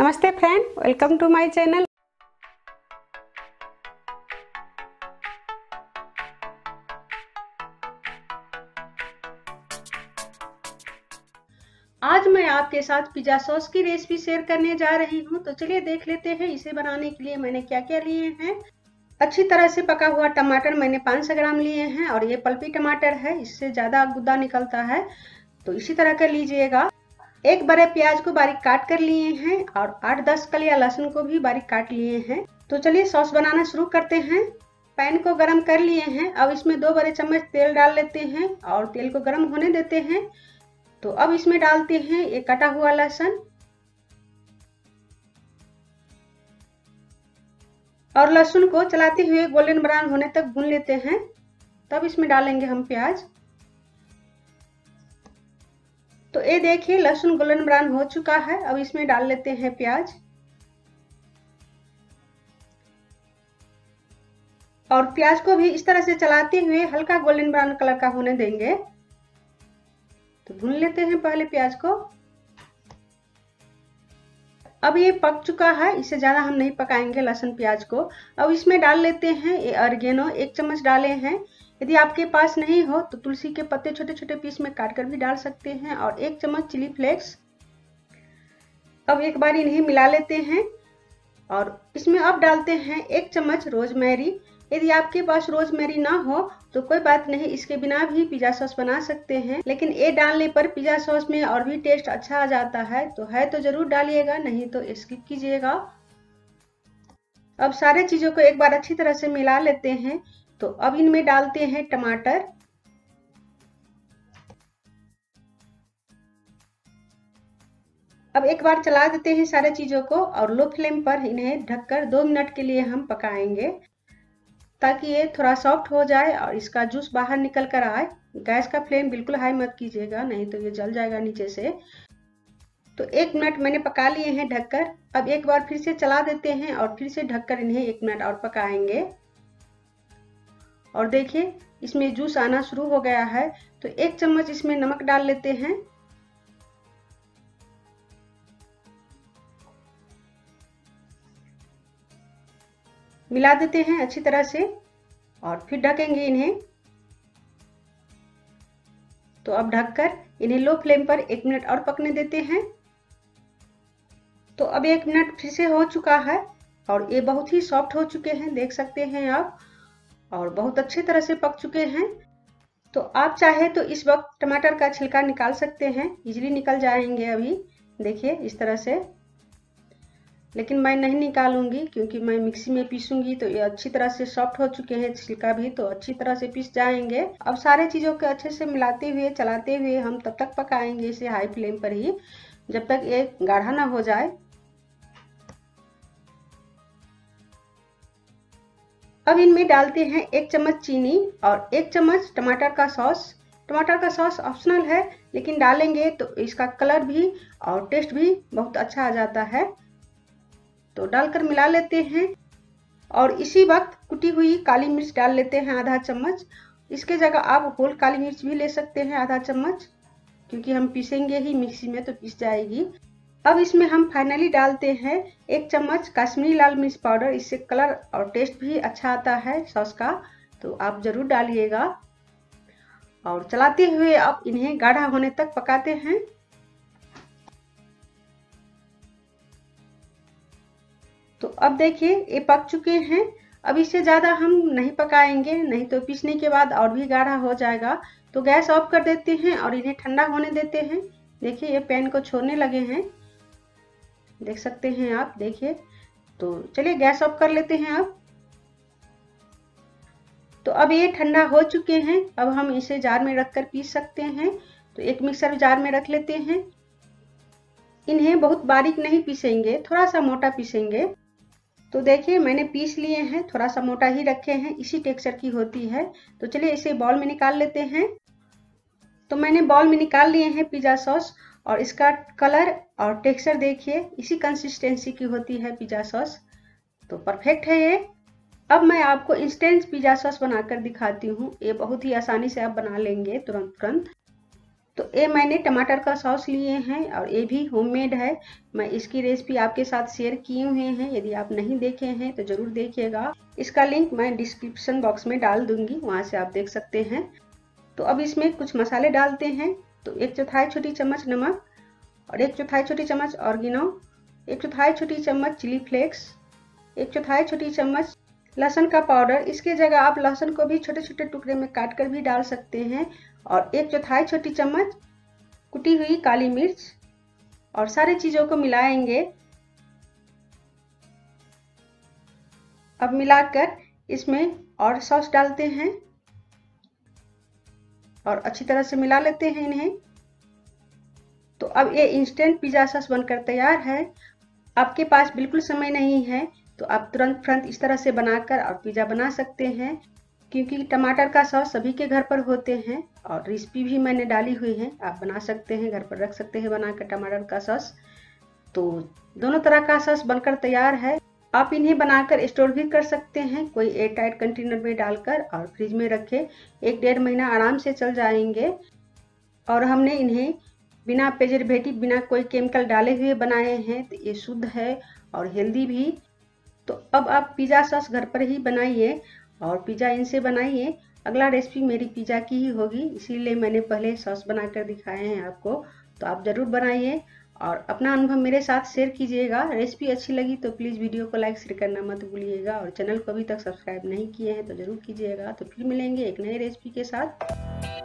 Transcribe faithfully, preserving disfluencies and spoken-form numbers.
नमस्ते friend, welcome to my channel. आज मैं आपके साथ पिज़्ज़ा सॉस की रेसिपी शेयर करने जा रही हूं, तो चलिए देख लेते हैं इसे बनाने के लिए मैंने क्या क्या लिए हैं। अच्छी तरह से पका हुआ टमाटर मैंने पाँच सौ ग्राम लिए हैं और ये पल्पी टमाटर है, इससे ज़्यादा गुद्दा निकलता है, तो इसी तरह का लीजिएगा। एक बड़े प्याज को बारीक काट कर लिए हैं और आठ दस कलियां लहसुन को भी बारीक काट लिए हैं। तो चलिए सॉस बनाना शुरू करते हैं। पैन को गरम कर लिए हैं, अब इसमें दो बड़े चम्मच तेल डाल लेते हैं और तेल को गरम होने देते हैं। तो अब इसमें डालते हैं एक कटा हुआ लहसुन, और लहसुन को चलाते हुए गोल्डन ब्राउन होने तक भून लेते हैं। तब इसमें डालेंगे हम प्याज। तो ये देखिए लहसुन गोल्डन ब्राउन हो चुका है, अब इसमें डाल लेते हैं प्याज और प्याज को भी इस तरह से चलाते हुए हल्का गोल्डन ब्राउन कलर का होने देंगे। तो भून लेते हैं पहले प्याज को। अब ये पक चुका है, इसे ज़्यादा हम नहीं पकाएंगे लहसुन प्याज को। अब इसमें डाल लेते हैं ये ऑरिगेनो, एक चम्मच डाले हैं। यदि आपके पास नहीं हो तो तुलसी के पत्ते छोटे छोटे पीस में काट कर भी डाल सकते हैं, और एक चम्मच चिली फ्लेक्स। अब एक बार इन्हें मिला लेते हैं और इसमें अब डालते हैं एक चम्मच रोजमेरी। यदि आपके पास रोजमेरी ना हो तो कोई बात नहीं, इसके बिना भी पिज़्ज़ा सॉस बना सकते हैं, लेकिन ये डालने पर पिज़्ज़ा सॉस में और भी टेस्ट अच्छा आ जाता है। तो है तो ज़रूर डालिएगा, नहीं तो स्किप कीजिएगा। अब सारे चीज़ों को एक बार अच्छी तरह से मिला लेते हैं। तो अब इनमें डालते हैं टमाटर, अब एक बार चला देते हैं सारे चीज़ों को और लो फ्लेम पर इन्हें ढककर दो मिनट के लिए हम पकाएंगे, ताकि ये थोड़ा सॉफ्ट हो जाए और इसका जूस बाहर निकल कर आए। गैस का फ्लेम बिल्कुल हाई मत कीजिएगा, नहीं तो ये जल जाएगा नीचे से। तो एक मिनट मैंने पका लिए हैं ढककर। अब एक बार फिर से चला देते हैं और फिर से ढककर इन्हें एक मिनट और पकाएंगे। और देखिए इसमें जूस आना शुरू हो गया है। तो एक चम्मच इसमें नमक डाल लेते हैं। मिला देते हैं अच्छी तरह से और फिर ढकेंगे इन्हें। तो अब ढककर इन्हें लो फ्लेम पर एक मिनट और पकने देते हैं। तो अब एक मिनट फिर से हो चुका है और ये बहुत ही सॉफ्ट हो चुके हैं, देख सकते हैं आप, और बहुत अच्छी तरह से पक चुके हैं। तो आप चाहे तो इस वक्त टमाटर का छिलका निकाल सकते हैं, इजीली निकल जाएंगे। अभी देखिए इस तरह से, लेकिन मैं नहीं निकालूंगी क्योंकि मैं मिक्सी में पीसूंगी। तो ये अच्छी तरह से सॉफ्ट हो चुके हैं, छिलका भी तो अच्छी तरह से पीस जाएंगे। अब सारे चीज़ों को अच्छे से मिलाते हुए चलाते हुए हम तब तक पकाएंगे इसे हाई फ्लेम पर ही, जब तक ये गाढ़ा ना हो जाए। अब इनमें डालते हैं एक चम्मच चीनी और एक चम्मच टमाटर का सॉस। टमाटर का सॉस ऑप्शनल है, लेकिन डालेंगे तो इसका कलर भी और टेस्ट भी बहुत अच्छा आ जाता है। तो डालकर मिला लेते हैं और इसी वक्त कुटी हुई काली मिर्च डाल लेते हैं आधा चम्मच। इसके जगह आप होल काली मिर्च भी ले सकते हैं आधा चम्मच, क्योंकि हम पीसेंगे ही मिक्सी में तो पीस जाएगी। अब इसमें हम फाइनली डालते हैं एक चम्मच कश्मीरी लाल मिर्च पाउडर, इससे कलर और टेस्ट भी अच्छा आता है सॉस का, तो आप ज़रूर डालिएगा। और चलाते हुए आप इन्हें गाढ़ा होने तक पकाते हैं। तो अब देखिए ये पक चुके हैं। अब इससे ज़्यादा हम नहीं पकाएंगे, नहीं तो पीसने के बाद और भी गाढ़ा हो जाएगा। तो गैस ऑफ कर देते हैं और इन्हें ठंडा होने देते हैं। देखिए ये पैन को छोड़ने लगे हैं, देख सकते हैं आप, देखिए। तो चलिए गैस ऑफ कर लेते हैं अब। तो अब ये ठंडा हो चुके हैं, अब हम इसे जार में रखकर पीस सकते हैं। तो एक मिक्सर जार में रख लेते हैं। इन्हें बहुत बारीक नहीं पीसेंगे, थोड़ा सा मोटा पीसेंगे। तो देखिए मैंने पीस लिए हैं, थोड़ा सा मोटा ही रखे हैं, इसी टेक्सचर की होती है। तो चलिए इसे बाउल में निकाल लेते हैं। तो मैंने बाउल में निकाल लिए हैं पिज़्ज़ा सॉस, और इसका कलर और टेक्सचर देखिए, इसी कंसिस्टेंसी की होती है पिज़्ज़ा सॉस, तो परफेक्ट है ये। अब मैं आपको इंस्टेंट पिज़्ज़ा सॉस बनाकर दिखाती हूँ, ये बहुत ही आसानी से आप बना लेंगे तुरंत तुरंत। तो ये मैंने टमाटर का सॉस लिए हैं और ये भी होममेड है। मैं इसकी रेसिपी आपके साथ शेयर किए हुए हैं, यदि आप नहीं देखे हैं तो ज़रूर देखिएगा। इसका लिंक मैं डिस्क्रिप्शन बॉक्स में डाल दूंगी, वहाँ से आप देख सकते हैं। तो अब इसमें कुछ मसाले डालते हैं। तो एक चौथाई छोटी चम्मच नमक और एक चौथाई छोटी चम्मच ऑरिगेनो, एक चौथाई छोटी चम्मच चिली फ्लेक्स, एक चौथाई छोटी चम्मच लहसुन का पाउडर। इसके जगह आप लहसुन को भी छोटे छोटे टुकड़े में काट कर भी डाल सकते हैं। और एक चौथाई छोटी चम्मच कुटी हुई काली मिर्च। और सारे चीज़ों को मिलाएंगे। अब मिलाकर इसमें और सॉस डालते हैं और अच्छी तरह से मिला लेते हैं इन्हें। तो अब ये इंस्टेंट पिज़्ज़ा सॉस बनकर तैयार है। आपके पास बिल्कुल समय नहीं है तो आप तुरंत फ्रंट इस तरह से बनाकर और पिज़्ज़ा बना सकते हैं, क्योंकि टमाटर का सॉस सभी के घर पर होते हैं और रेसिपी भी मैंने डाली हुई है। आप बना सकते हैं, घर पर रख सकते हैं बनाकर टमाटर का सॉस। तो दोनों तरह का सॉस बनकर तैयार है। आप इन्हें बनाकर स्टोर भी कर सकते हैं, कोई एयर टाइट कंटेनर में डालकर और फ्रिज में रखें। एक डेढ़ महीना आराम से चल जाएंगे। और हमने इन्हें बिना प्रिजर्वेटिव, बिना कोई केमिकल डाले हुए बनाए हैं, तो ये शुद्ध है और हेल्दी भी। तो अब आप पिज़्ज़ा सॉस घर पर ही बनाइए और पिज़्ज़ा इनसे बनाइए। अगला रेसिपी मेरी पिज़्ज़ा की ही होगी, इसीलिए मैंने पहले सॉस बनाकर दिखाए हैं आपको। तो आप ज़रूर बनाइए और अपना अनुभव मेरे साथ शेयर कीजिएगा। रेसिपी अच्छी लगी तो प्लीज़ वीडियो को लाइक शेयर करना मत भूलिएगा। और चैनल को अभी तक सब्सक्राइब नहीं किए हैं तो ज़रूर कीजिएगा। तो फिर मिलेंगे एक नई रेसिपी के साथ।